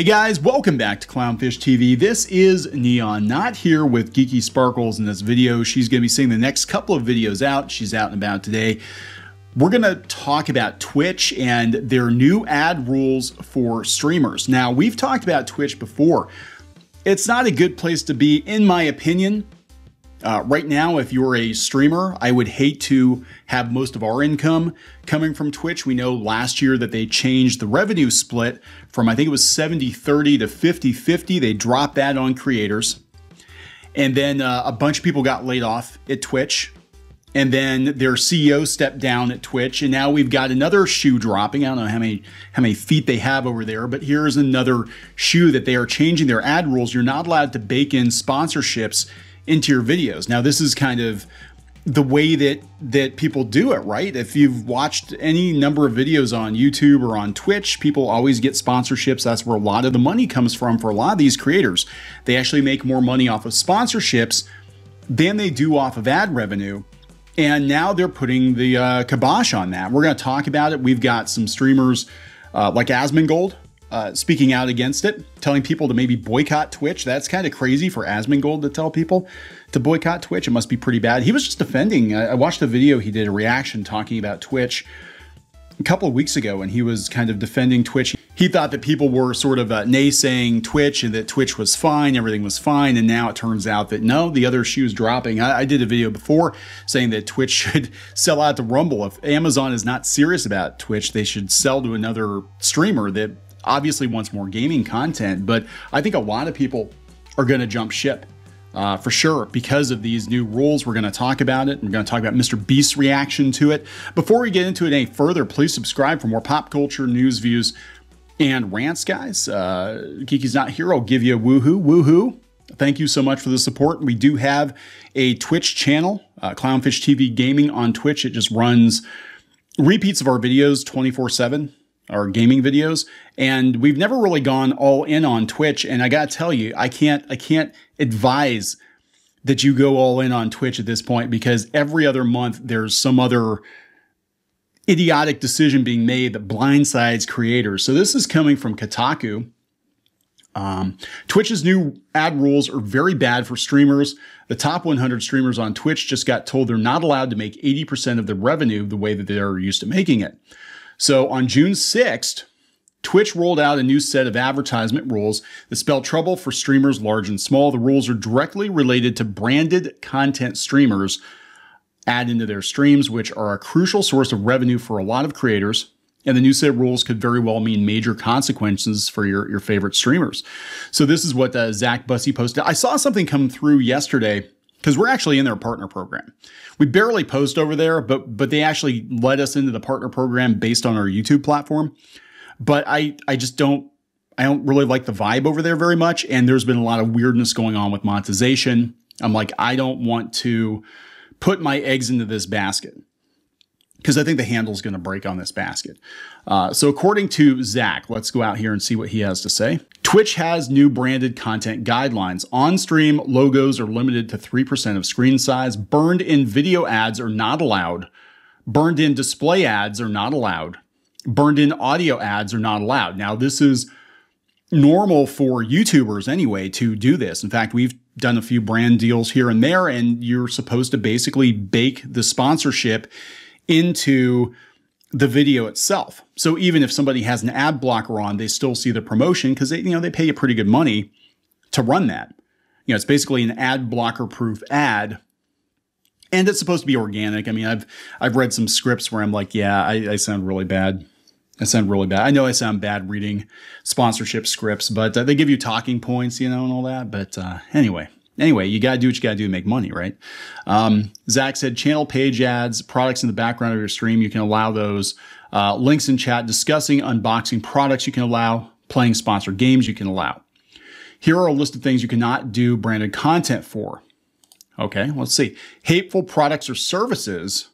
Hey guys, welcome back to Clownfish TV. This is Neon, not here with Geeky Sparkles in this video. She's going to be seeing the next couple of videos out. She's out and about today. We're going to talk about Twitch and their new ad rules for streamers. Now, we've talked about Twitch before. It's not a good place to be, in my opinion. Right now, if you're a streamer, I would hate to have most of our income coming from Twitch. We know last year that they changed the revenue split from, I think it was 70-30 to 50-50. They dropped that on creators. And then a bunch of people got laid off at Twitch. And then their CEO stepped down at Twitch, and now we've got another shoe dropping. I don't know how many feet they have over there, but here's another shoe that they are changing their ad rules. You're not allowed to bake in sponsorships into your videos. Now, this is kind of the way that people do it, right? If you've watched any number of videos on YouTube or on Twitch, people always get sponsorships. That's where a lot of the money comes from for a lot of these creators. They actually make more money off of sponsorships than they do off of ad revenue. And now they're putting the kibosh on that. We're going to talk about it. We've got some streamers like Asmongold speaking out against it, telling people to maybe boycott Twitch. That's kind of crazy for Asmongold to tell people to boycott Twitch. It must be pretty bad. He was just defending. I watched a video. He did a reaction talking about Twitch a couple of weeks ago, and he was kind of defending Twitch. He thought that people were sort of naysaying Twitch and that Twitch was fine, everything was fine, and now it turns out that no, the other shoe's dropping. I did a video before saying that Twitch should sell out to Rumble. If Amazon is not serious about Twitch, they should sell to another streamer that obviously wants more gaming content. But I think a lot of people are going to jump ship for sure because of these new rules. We're going to talk about it. We're going to talk about MrBeast's reaction to it. Before we get into it any further, please subscribe for more pop culture news, views, and rants, guys. Geeky's not here. I'll give you a woohoo. Woohoo. Thank you so much for the support. We do have a Twitch channel, Clownfish TV Gaming on Twitch. It just runs repeats of our videos 24/7, our gaming videos. And we've never really gone all in on Twitch. And I got to tell you, I can't advise that you go all in on Twitch at this point, because every other month there's some other idiotic decision being made that blindsides creators. So this is coming from Kotaku. Twitch's new ad rules are very bad for streamers. The top 100 streamers on Twitch just got told they're not allowed to make 80% of the revenue the way that they're used to making it. So on June 6th, Twitch rolled out a new set of advertisement rules that spell trouble for streamers large and small. The rules are directly related to branded content streamers add into their streams, which are a crucial source of revenue for a lot of creators. And the new set of rules could very well mean major consequences for your favorite streamers. So this is what Zach Bussey posted. I saw something come through yesterday because we're actually in their partner program. We barely post over there, but they actually let us into the partner program based on our YouTube platform. But I just don't really like the vibe over there very much. And there's been a lot of weirdness going on with monetization. I'm like, I don't want to put my eggs into this basket because I think the handle's going to break on this basket. So according to Zach, let's go out here and see what he has to say. Twitch has new branded content guidelines. On-stream logos are limited to 3% of screen size. Burned-in video ads are not allowed. Burned-in display ads are not allowed. Burned-in audio ads are not allowed. Now, this is normal for YouTubers anyway to do this. In fact, we've done a few brand deals here and there, and you're supposed to basically bake the sponsorship into the video itself. So even if somebody has an ad blocker on, they still see the promotion because they pay you pretty good money to run that. It's basically an ad blocker proof ad, and it's supposed to be organic. I mean, I've read some scripts where I'm like, yeah, I sound really bad. I sound really bad. I know I sound bad reading sponsorship scripts, but they give you talking points, and all that. But anyway, you got to do what you got to do to make money, right? Zach said channel page ads, products in the background of your stream, you can allow those. Links in chat discussing unboxing products, you can allow. Playing sponsored games, you can allow. Here are a list of things you cannot do branded content for. Okay, let's see. Hateful products or services,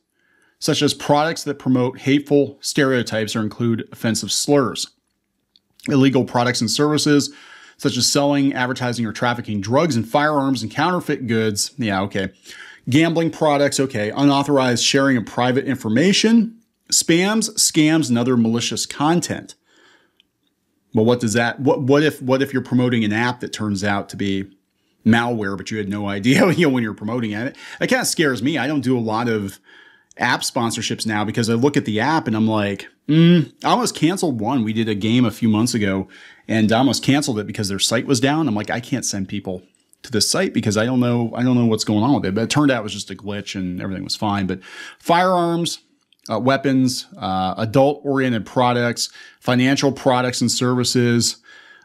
such as products that promote hateful stereotypes or include offensive slurs. Illegal products and services, such as selling, advertising, or trafficking drugs and firearms and counterfeit goods. Yeah, okay. Gambling products, okay. Unauthorized sharing of private information, spams, scams, and other malicious content. Well, what does that, what if you're promoting an app that turns out to be malware, but you had no idea, you know, when you're promoting it? That kind of scares me. I don't do a lot of app sponsorships now because I look at the app and I'm like, I almost canceled one. We did a game a few months ago and I almost canceled it because their site was down. I'm like, I can't send people to this site because I don't know what's going on with it. But it turned out it was just a glitch and everything was fine. But firearms, weapons, adult oriented products, financial products and services,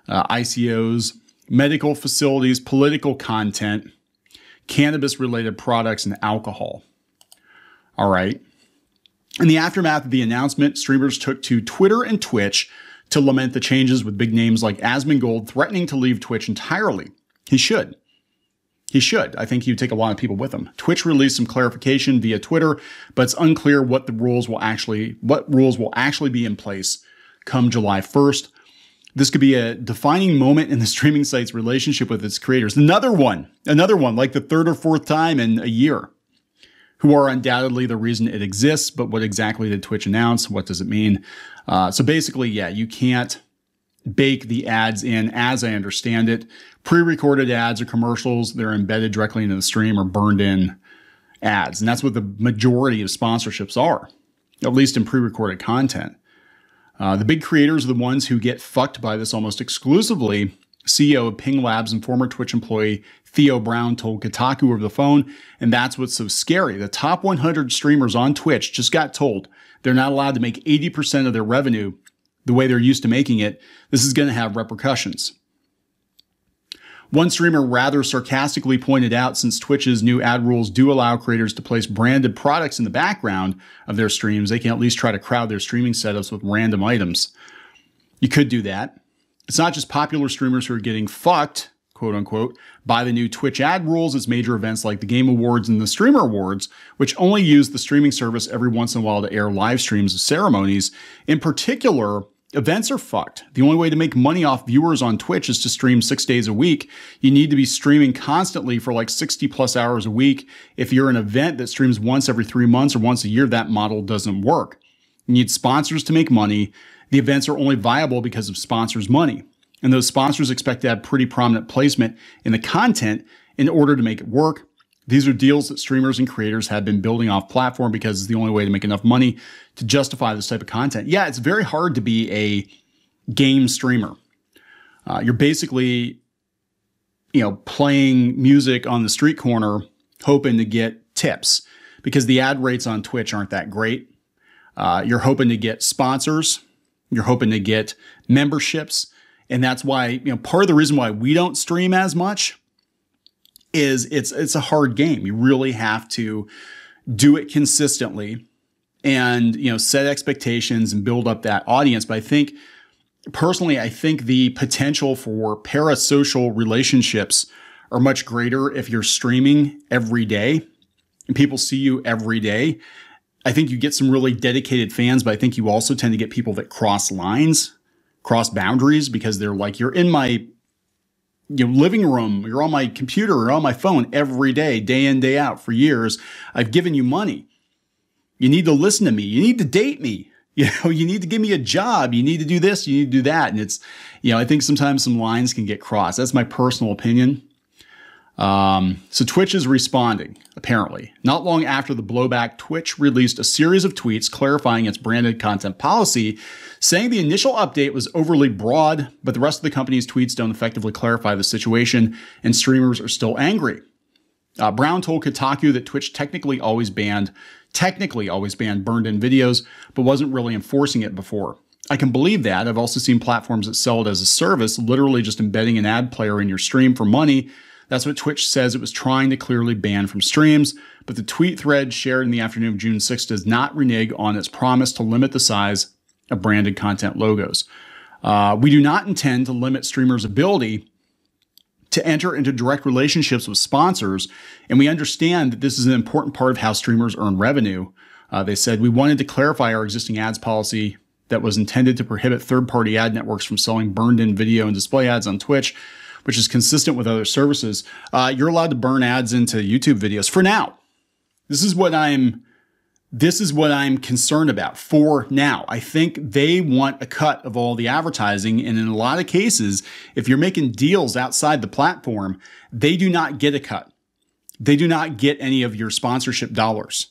ICOs, medical facilities, political content, cannabis related products and alcohol. All right. In the aftermath of the announcement, streamers took to Twitter and Twitch to lament the changes, with big names like Asmongold threatening to leave Twitch entirely. He should. He should. I think he'd take a lot of people with him. Twitch released some clarification via Twitter, but it's unclear what the rules will actually, be in place come July 1st. This could be a defining moment in the streaming site's relationship with its creators. Another one, like the third or fourth time in a year, who are undoubtedly the reason it exists. But what exactly did Twitch announce? What does it mean? So basically, yeah, you can't bake the ads in, as I understand it. Pre-recorded ads or commercials, they're embedded directly into the stream or burned in ads. And that's what the majority of sponsorships are, at least in pre-recorded content. The big creators are the ones who get fucked by this almost exclusively. CEO of Ping Labs and former Twitch employee Theo Brown told Kotaku over the phone, and that's what's so scary. The top 100 streamers on Twitch just got told they're not allowed to make 80% of their revenue the way they're used to making it. This is going to have repercussions. One streamer rather sarcastically pointed out, since Twitch's new ad rules do allow creators to place branded products in the background of their streams, they can at least try to crowd their streaming setups with random items. You could do that. It's not just popular streamers who are getting fucked, quote unquote, by the new Twitch ad rules. It's major events like the Game Awards and the Streamer Awards, which only use the streaming service every once in a while to air live streams of ceremonies. In particular, events are fucked. The only way to make money off viewers on Twitch is to stream 6 days a week. You need to be streaming constantly for like 60+ hours a week. If you're an event that streams once every 3 months or once a year, that model doesn't work. You need sponsors to make money. The events are only viable because of sponsors' money, and those sponsors expect to have pretty prominent placement in the content in order to make it work. These are deals that streamers and creators have been building off platform because it's the only way to make enough money to justify this type of content. Yeah, it's very hard to be a game streamer. You're basically, you know, playing music on the street corner, hoping to get tips because the ad rates on Twitch aren't that great. You're hoping to get sponsors. You're hoping to get memberships. And that's why, you know, part of the reason why we don't stream as much is it's a hard game. You really have to do it consistently and, you know, set expectations and build up that audience. But I think personally, I think the potential for parasocial relationships are much greater if you're streaming every day and people see you every day. I think you get some really dedicated fans, but I think you also tend to get people that cross lines, cross boundaries, because they're like, you're in my, you know, living room, you're on my computer, you're on my phone every day, day in, day out for years. I've given you money. You need to listen to me. You need to date me. You know, you need to give me a job. You need to do this. You need to do that. And it's, you know, I think sometimes some lines can get crossed. That's my personal opinion. So Twitch is responding, apparently. Not long after the blowback, Twitch released a series of tweets clarifying its branded content policy, saying the initial update was overly broad, but the rest of the company's tweets don't effectively clarify the situation, and streamers are still angry. Brown told Kotaku that Twitch technically always banned burned-in videos, but wasn't really enforcing it before. I can believe that. I've also seen platforms that sell it as a service, literally just embedding an ad player in your stream for money. That's what Twitch says it was trying to clearly ban from streams, but the tweet thread shared in the afternoon of June 6th does not renege on its promise to limit the size of branded content logos. We do not intend to limit streamers' ability to enter into direct relationships with sponsors, and we understand that this is an important part of how streamers earn revenue. They said, we wanted to clarify our existing ads policy that was intended to prohibit third-party ad networks from selling burned-in video and display ads on Twitch, which is consistent with other services. You're allowed to burn ads into YouTube videos for now. This is what I'm This is what I'm concerned about for now. I think they want a cut of all the advertising. And in a lot of cases, if you're making deals outside the platform, they do not get a cut. They do not get any of your sponsorship dollars,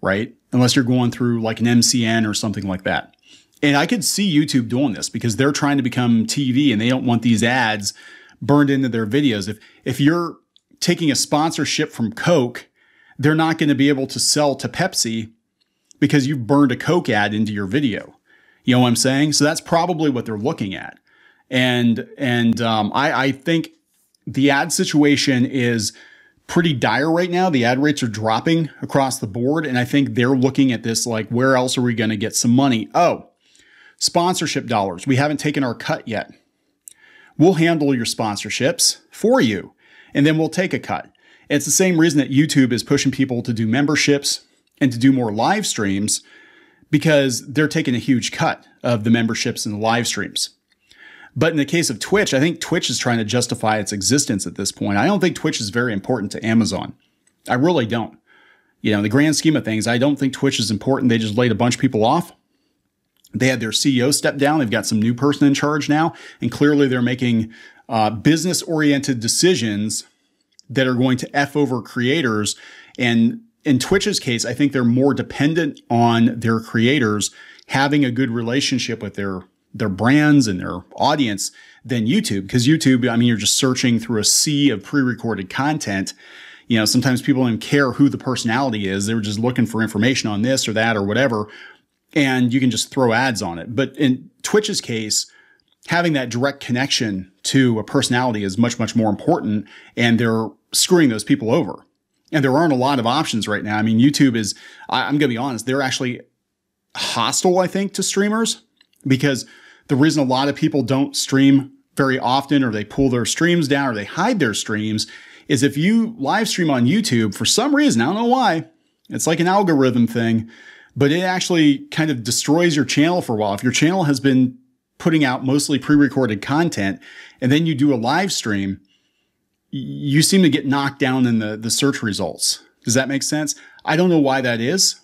right? Unless you're going through like an MCN or something like that. And I could see YouTube doing this because they're trying to become TV and they don't want these ads burned into their videos. If you're taking a sponsorship from Coke, they're not going to be able to sell to Pepsi because you've burned a Coke ad into your video. You know what I'm saying? So that's probably what they're looking at. And I think the ad situation is pretty dire right now. The ad rates are dropping across the board. And I think they're looking at this like, where else are we going to get some money? Oh, sponsorship dollars. We haven't taken our cut yet. We'll handle your sponsorships for you. And then we'll take a cut. It's the same reason that YouTube is pushing people to do memberships and to do more live streams, because they're taking a huge cut of the memberships and the live streams. But in the case of Twitch, I think Twitch is trying to justify its existence at this point. I don't think Twitch is very important to Amazon. I really don't. You know, in the grand scheme of things, I don't think Twitch is important. They just laid a bunch of people off. They had their CEO step down. They've got some new person in charge now. And clearly they're making business-oriented decisions that are going to F over creators. And in Twitch's case, I think they're more dependent on their creators having a good relationship with their brands and their audience than YouTube. Because YouTube, I mean, you're just searching through a sea of pre-recorded content. You know, sometimes people don't care who the personality is. They're just looking for information on this or that or whatever. And you can just throw ads on it. But in Twitch's case, having that direct connection to a personality is much, much more important, and they're screwing those people over. And there aren't a lot of options right now. I mean, YouTube is, I'm going to be honest, they're actually hostile, I think, to streamers, because the reason a lot of people don't stream very often, or they pull their streams down, or they hide their streams, is if you live stream on YouTube, for some reason, I don't know why, it's like an algorithm thing, but it actually kind of destroys your channel for a while. If your channel has been putting out mostly pre-recorded content, and then you do a live stream, you seem to get knocked down in the search results. Does that make sense? I don't know why that is.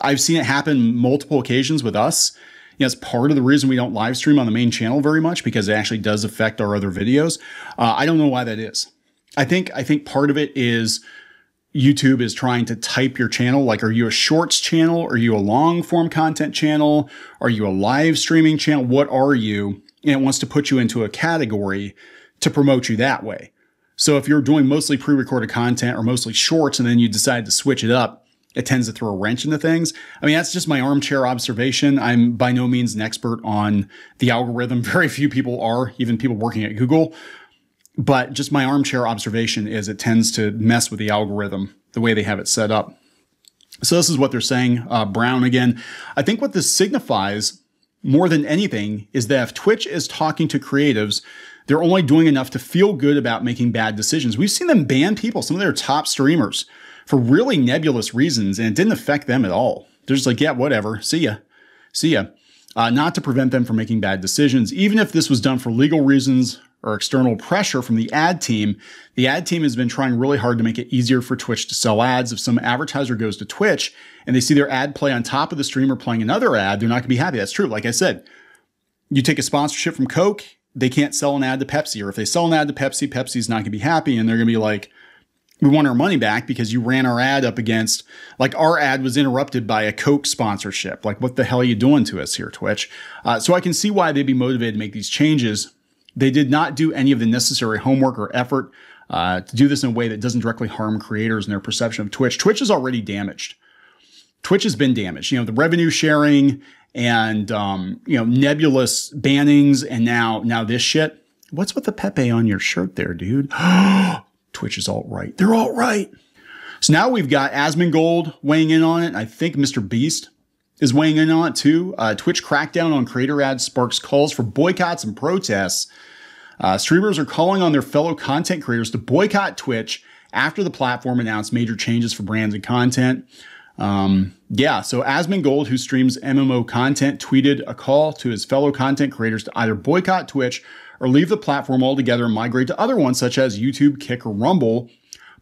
I've seen it happen multiple occasions with us. You know, it's part of the reason we don't live stream on the main channel very much, because it actually does affect our other videos. I don't know why that is. I think part of it is YouTube is trying to type your channel. Like, are you a shorts channel? Are you a long form content channel? Are you a live streaming channel? What are you? And it wants to put you into a category to promote you that way. So if you're doing mostly pre-recorded content or mostly shorts, and then you decide to switch it up, it tends to throw a wrench into things. I mean, that's just my armchair observation. I'm by no means an expert on the algorithm. Very few people are, even people working at Google. But just my armchair observation is it tends to mess with the algorithm, the way they have it set up. So this is what they're saying, Brown again. I think what this signifies more than anything is that if Twitch is talking to creatives, they're only doing enough to feel good about making bad decisions. We've seen them ban people, some of their top streamers, for really nebulous reasons, and it didn't affect them at all. They're just like, yeah, whatever. See ya. See ya. Not to prevent them from making bad decisions. Even if this was done for legal reasons or external pressure from the ad team. The ad team has been trying really hard to make it easier for Twitch to sell ads. If some advertiser goes to Twitch and they see their ad play on top of the streamer playing another ad, they're not going to be happy. That's true. Like I said, you take a sponsorship from Coke, they can't sell an ad to Pepsi. Or if they sell an ad to Pepsi, Pepsi's not going to be happy. And they're going to be like, we want our money back because you ran our ad up against, like our ad was interrupted by a Coke sponsorship. Like, what the hell are you doing to us here, Twitch? So I can see why they'd be motivated to make these changes. They did not do any of the necessary homework or effort to do this in a way that doesn't directly harm creators and their perception of Twitch. Twitch is already damaged. Twitch has been damaged. You know, the revenue sharing and, you know, nebulous bannings, and now this shit. What's with the Pepe on your shirt there, dude? Twitch is alt-right. They're alt-right. So now we've got Asmongold weighing in on it. I think MrBeast is weighing in on it too. Twitch crackdown on creator ads sparks calls for boycotts and protests. Streamers are calling on their fellow content creators to boycott Twitch after the platform announced major changes for brands and content. Yeah, so Asmongold, who streams MMO content, tweeted a call to his fellow content creators to either boycott Twitch or leave the platform altogether and migrate to other ones such as YouTube, Kick, or Rumble.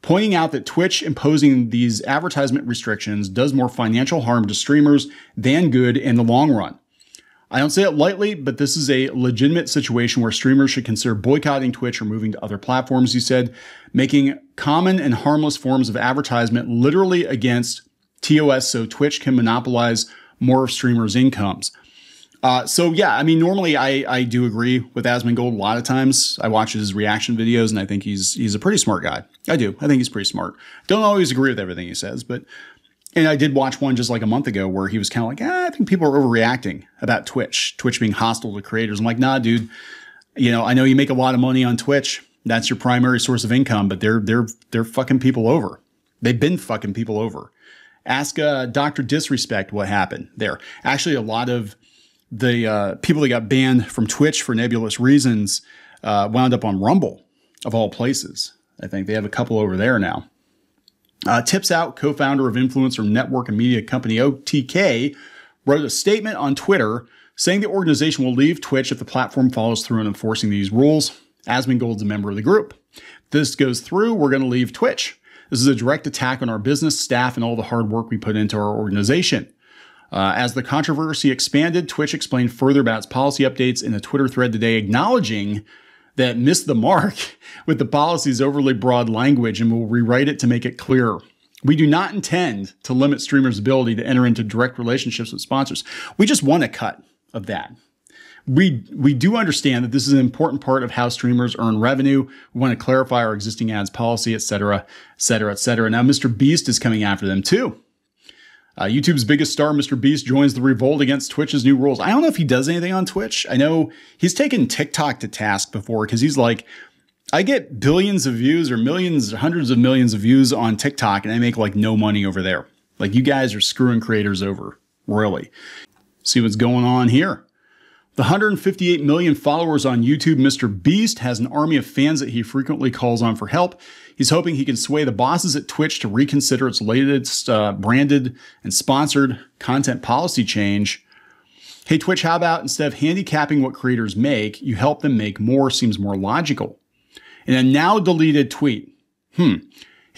pointing out that Twitch imposing these advertisement restrictions does more financial harm to streamers than good in the long run. I don't say it lightly, but this is a legitimate situation where streamers should consider boycotting Twitch or moving to other platforms, he said, making common and harmless forms of advertisement literally against TOS so Twitch can monopolize more of streamers' incomes. So yeah, I mean, normally I do agree with Asmongold a lot of times. I watch his reaction videos and I think he's a pretty smart guy. I do. I think he's pretty smart. Don't always agree with everything he says, but, and I did watch one just like a month ago where he was kind of like, I think people are overreacting about Twitch being hostile to creators. I'm like, nah, dude, you know, I know you make a lot of money on Twitch. That's your primary source of income, but they're fucking people over. They've been fucking people over. Ask, Dr. Disrespect what happened there. Actually, a lot of the people that got banned from Twitch for nebulous reasons wound up on Rumble, of all places. I think they have a couple over there now. Tips Out, co-founder of influencer network and media company OTK, wrote a statement on Twitter saying the organization will leave Twitch if the platform follows through on enforcing these rules. Asmongold's a member of the group. If this goes through, we're going to leave Twitch. This is a direct attack on our business, staff, and all the hard work we put into our organization. As the controversy expanded, Twitch explained further about its policy updates in a Twitter thread today, acknowledging that missed the mark with the policy's overly broad language and will rewrite it to make it clearer. We do not intend to limit streamers' ability to enter into direct relationships with sponsors. We just want a cut of that. We do understand that this is an important part of how streamers earn revenue. We want to clarify our existing ads policy, et cetera, et cetera, et cetera. Now, MrBeast is coming after them, too. YouTube's biggest star, MrBeast, joins the revolt against Twitch's new rules. I don't know if he does anything on Twitch. I know he's taken TikTok to task before because he's like, I get billions of views or millions, hundreds of millions of views on TikTok, and I make like no money over there. Like, you guys are screwing creators over, really. See what's going on here. The 158 million followers on YouTube, MrBeast has an army of fans that he frequently calls on for help. He's hoping he can sway the bosses at Twitch to reconsider its latest branded and sponsored content policy change. Hey, Twitch, how about instead of handicapping what creators make, you help them make more? Seems more logical. In a now deleted tweet, he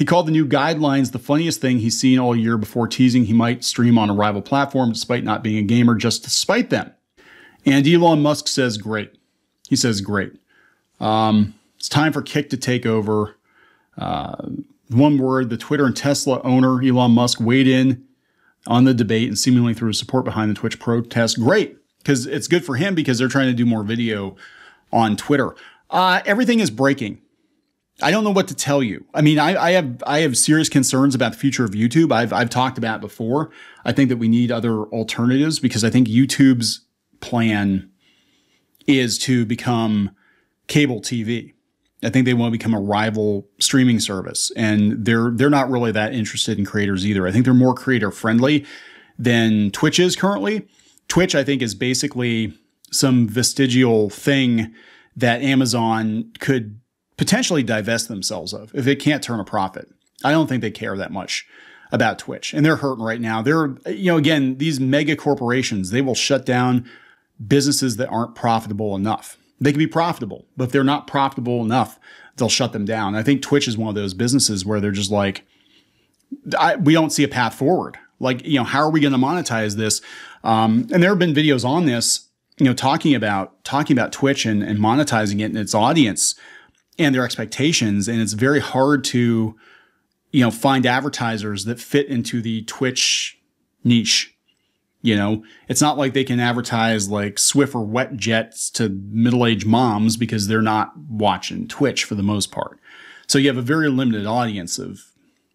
called the new guidelines the funniest thing he's seen all year before teasing he might stream on a rival platform despite not being a gamer just to spite them. And Elon Musk says, great. He says, great. It's time for Kick to take over. One word, the Twitter and Tesla owner, Elon Musk, weighed in on the debate and seemingly threw his support behind the Twitch protest. Great, because it's good for him because they're trying to do more video on Twitter. Everything is breaking. I don't know what to tell you. I mean, I have serious concerns about the future of YouTube. I've talked about it before. I think that we need other alternatives because I think YouTube's plan is to become cable TV. I think they want to become a rival streaming service, and they're not really that interested in creators either. I think they're more creator friendly than Twitch is currently. Twitch, I think, is basically some vestigial thing that Amazon could potentially divest themselves of if it can't turn a profit. I don't think they care that much about Twitch, and they're hurting right now. They're, you know, again, these mega corporations, they will shut down businesses that aren't profitable enough. They can be profitable, but if they're not profitable enough, they'll shut them down. I think Twitch is one of those businesses where they're just like, we don't see a path forward. Like, you know, how are we going to monetize this? And there have been videos on this, you know, talking about Twitch and monetizing it and its audience and their expectations. And it's very hard to, you know, find advertisers that fit into the Twitch niche. You know, it's not like they can advertise like Swift or Wet Jets to middle-aged moms because they're not watching Twitch for the most part. So you have a very limited audience of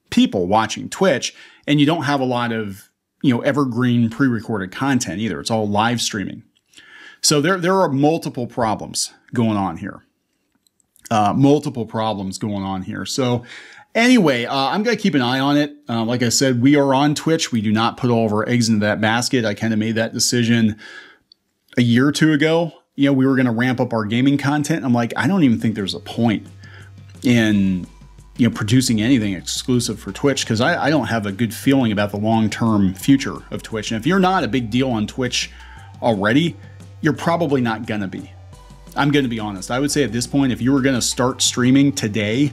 people watching Twitch, and you don't have a lot of, you know, evergreen pre-recorded content either. It's all live streaming. So there are multiple problems going on here. So anyway, I'm going to keep an eye on it. Like I said, we are on Twitch. We do not put all of our eggs into that basket. I kind of made that decision a year or two ago. You know, we were going to ramp up our gaming content. I'm like, I don't even think there's a point in, you know, producing anything exclusive for Twitch because I don't have a good feeling about the long-term future of Twitch. And if you're not a big deal on Twitch already, you're probably not going to be. I'm going to be honest. I would say at this point, if you were going to start streaming today,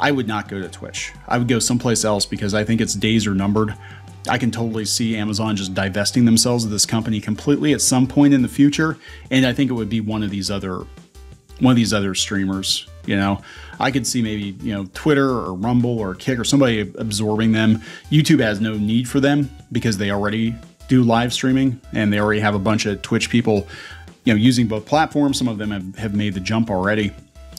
I would not go to Twitch. I would go someplace else because I think its days are numbered. I can totally see Amazon just divesting themselves of this company completely at some point in the future, and I think it would be one of these other streamers. You know, I could see maybe, you know, Twitter or Rumble or Kick or somebody absorbing them. YouTube has no need for them because they already do live streaming and they already have a bunch of Twitch people, you know, using both platforms. Some of them have made the jump already,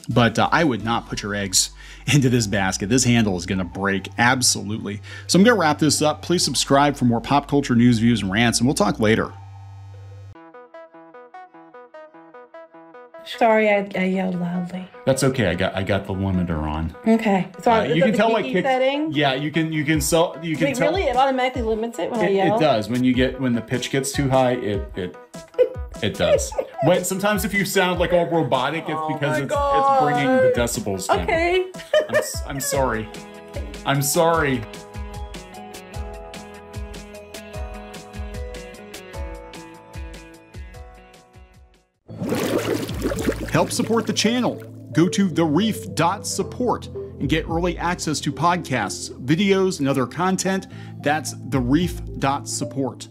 but I would not put your eggs into this basket. This handle is going to break. Absolutely. So I'm going to wrap this up. Please subscribe for more pop culture news, views, and rants, and we'll talk later. Sorry, I yelled loudly. That's okay. I got the limiter on. Okay. So you can tell what Kick setting. Yeah, you can. Wait, tell, really? It automatically limits it when I yell. It does. When the pitch gets too high, it does. When sometimes if you sound like all robotic, it's because it's bringing the decibels down. Okay. I'm sorry. I'm sorry. Help support the channel. Go to thereef.support and get early access to podcasts, videos, and other content. That's thereef.support.